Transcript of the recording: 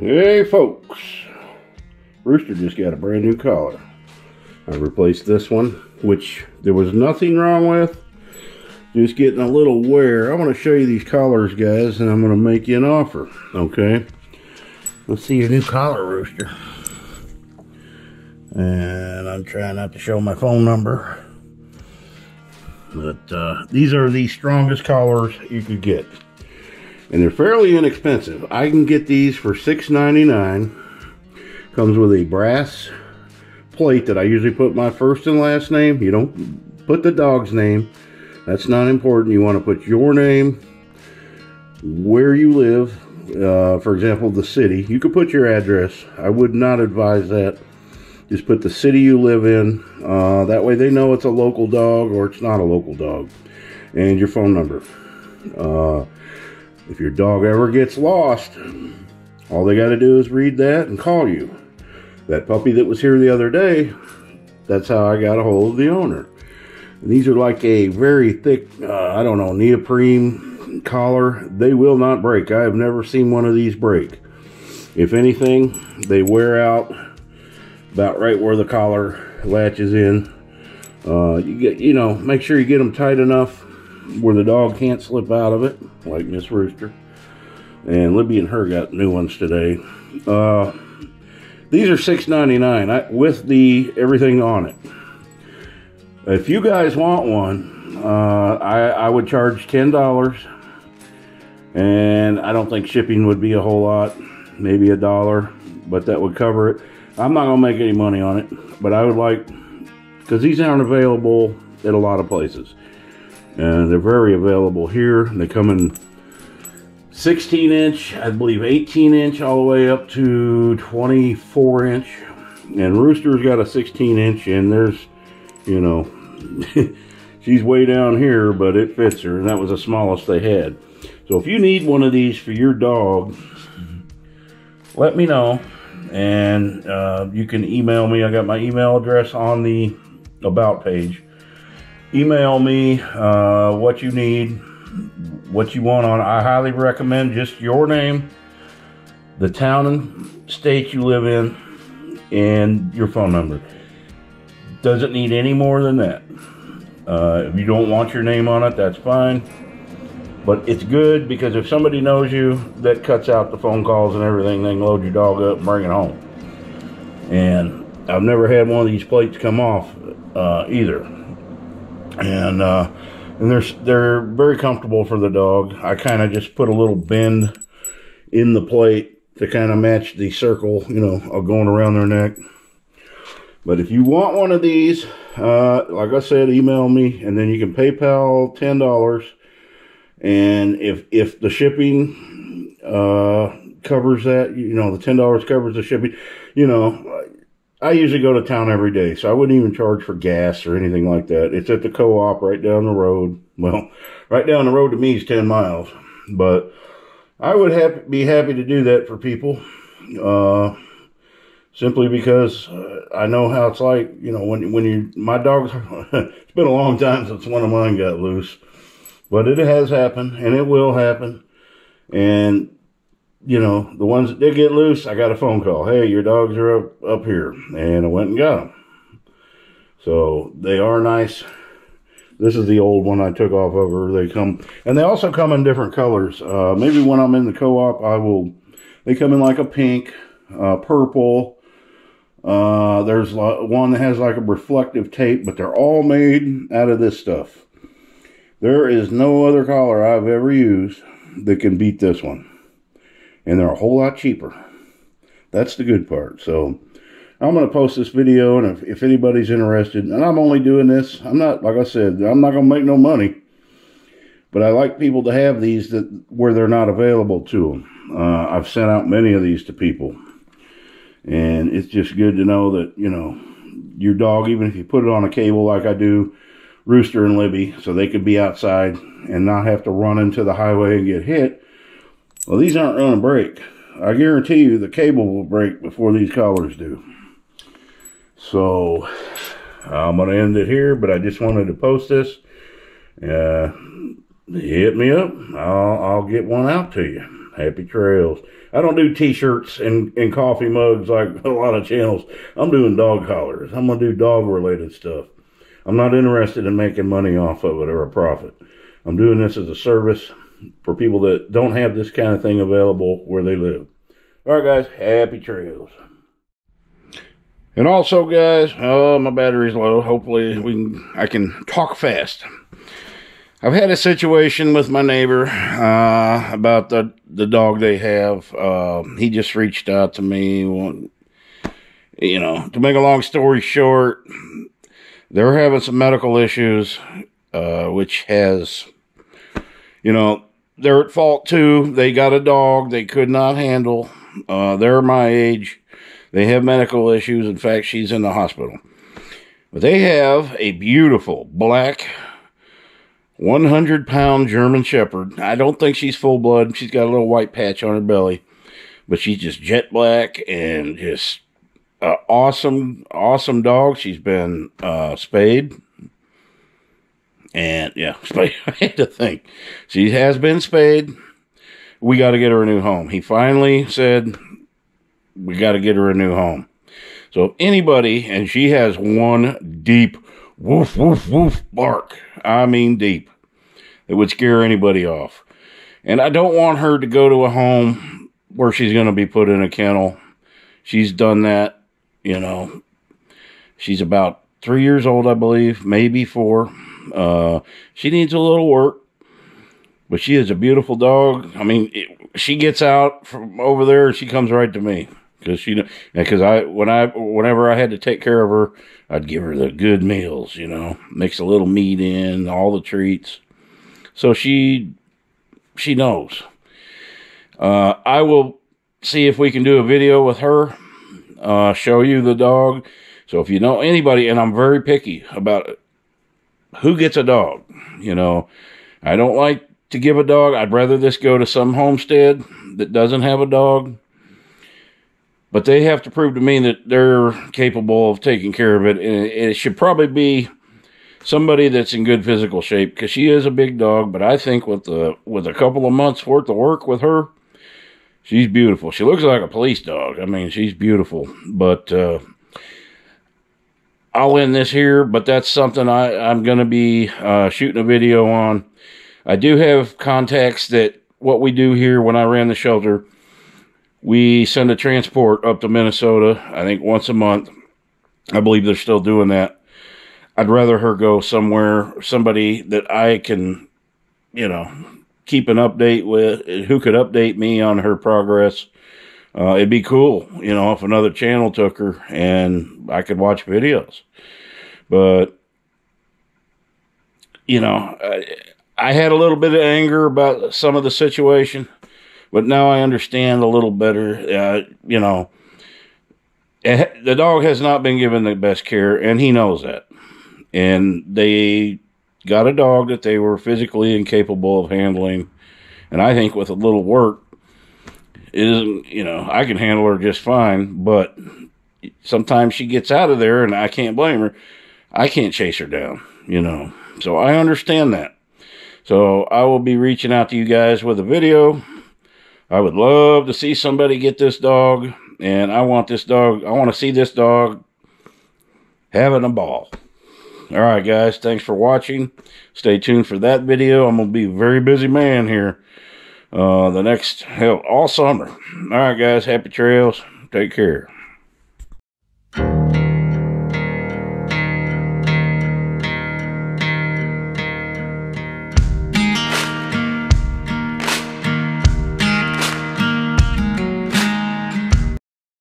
Hey folks, Rooster just got a brand new collar. I replaced this one, which there was nothing wrong with, just getting a little wear. I want to show you these collars, guys, and I'm going to make you an offer, okay? Let's see your new collar, Rooster. And I'm trying not to show my phone number. But these are the strongest collars you could get. And they're fairly inexpensive. I can get these for $6.99. Comes with a brass plate that I usually put my first and last name. You don't put the dog's name. That's not important. You want to put your name, where you live. For example, the city. You could put your address. I would not advise that. Just put the city you live in. That way they know it's a local dog or it's not a local dog. And your phone number. If your dog ever gets lost, all they got to do is read that and call you. That puppy that was here the other day, that's how I got a hold of the owner. And these are like a very thick, I don't know, neoprene collar. They will not break. I have never seen one of these break. If anything, they wear out about right where the collar latches in. Make sure you get them tight enough where the dog can't slip out of it, like Miss Rooster. And Libby and her got new ones today. These are $6.99 with the everything on it. If you guys want one, I would charge $10, and I don't think shipping would be a whole lot, maybe $1, but that would cover it. I'm not going to make any money on it, but I would like, because these aren't available at a lot of places. And they're very available here. They come in 16 inch, I believe 18 inch, all the way up to 24 inch. And Rooster's got a 16 inch, and there's, you know, she's way down here, but it fits her. And that was the smallest they had. So if you need one of these for your dog, let me know. And you can email me. I got my email address on the about page. Email me what you need, what you want on. I highly recommend just your name, the town and state you live in, and your phone number. Doesn't need any more than that. If you don't want your name on it, that's fine. But it's good because if somebody knows you, that cuts out the phone calls and everything. They can load your dog up and bring it home. And I've never had one of these plates come off either. And they're very comfortable for the dog. I kind of just put a little bend in the plate to kind of match the circle, you know, going around their neck. But if you want one of these, like I said, email me, and then you can PayPal $10. And if the shipping covers that, you know, the $10 covers the shipping. You know, I usually go to town every day, so I wouldn't even charge for gas or anything like that. It's at the co-op right down the road. Well, right down the road to me is 10 miles. But I would be happy to do that for people simply because I know how it's like. You know, my dog's, it's been a long time since one of mine got loose. But it has happened, and it will happen. And, you know, the ones that did get loose, I got a phone call. Hey, your dogs are up here. And I went and got them. So, they are nice. This is the old one I took off of her. They come, and they also come in different colors. Maybe when I'm in the co-op, they come in like a pink, purple. There's one that has like a reflective tape, but they're all made out of this stuff. There is no other collar I've ever used that can beat this one. And they're a whole lot cheaper. That's the good part. So, I'm going to post this video, and if anybody's interested, and I'm only doing this, I'm not, like I said, I'm not going to make no money. But I like people to have these where they're not available to them. I've sent out many of these to people. And it's just good to know that, you know, your dog, even if you put it on a cable like I do, Rooster and Libby, so they could be outside and not have to run into the highway and get hit. Well, these aren't going to break. I guarantee you the cable will break before these collars do. So, I'm going to end it here, but I just wanted to post this. Hit me up. I'll get one out to you. Happy trails. I don't do t-shirts and coffee mugs like a lot of channels. I'm doing dog collars. I'm going to do dog related stuff. I'm not interested in making money off of it or a profit. I'm doing this as a service for people that don't have this kind of thing available where they live. All right, guys, happy trails. And also, guys, oh, my battery's low. Hopefully I can talk fast. I've had a situation with my neighbor about the dog they have. He just reached out to me. You know, to make a long story short, they're having some medical issues, which has, you know, they're at fault too. They got a dog they could not handle. They're my age. They have medical issues. In fact, she's in the hospital. But they have a beautiful black 100-pound German Shepherd. I don't think she's full blood. She's got a little white patch on her belly, but she's just jet black and just an awesome, awesome dog. She's been spayed, and yeah, spayed. I had to think. She has been spayed. We got to get her a new home. He finally said, "We got to get her a new home." So if anybody, and she has one deep woof, woof, woof bark. I mean deep. It would scare anybody off. And I don't want her to go to a home where she's going to be put in a kennel. She's done that, you know. She's about 3 years old, I believe, maybe 4. She needs a little work. But she is a beautiful dog. I mean, she gets out from over there and she comes right to me. Because whenever I had to take care of her, I'd give her the good meals, you know, mix a little meat in, all the treats. So she knows. I will see if we can do a video with her, show you the dog. So if you know anybody, and I'm very picky about who gets a dog, you know, I don't like to give a dog. I'd rather this go to some homestead that doesn't have a dog. But they have to prove to me that they're capable of taking care of it. And it should probably be somebody that's in good physical shape, because she is a big dog. But I think with a couple of months worth of work with her, she's beautiful. She looks like a police dog. I mean, she's beautiful. But I'll end this here. But that's something I'm going to be shooting a video on. I do have contacts that what we do here when I ran the shelter, we send a transport up to Minnesota, I think once a month. I believe they're still doing that. I'd rather her go somewhere, somebody that I can, you know, keep an update with, who could update me on her progress. It'd be cool, you know, if another channel took her and I could watch videos. But, you know, I had a little bit of anger about some of the situation. But now I understand a little better, you know, the dog has not been given the best care, and he knows that. And they got a dog that they were physically incapable of handling. And I think with a little work, you know, I can handle her just fine, but sometimes she gets out of there, and I can't blame her. I can't chase her down, you know. So I understand that. So I will be reaching out to you guys with a video. I would love to see somebody get this dog, and I want this dog. I want to see this dog having a ball. All right, guys, thanks for watching. Stay tuned for that video. I'm going to be a very busy man here all summer. All right, guys, happy trails. Take care.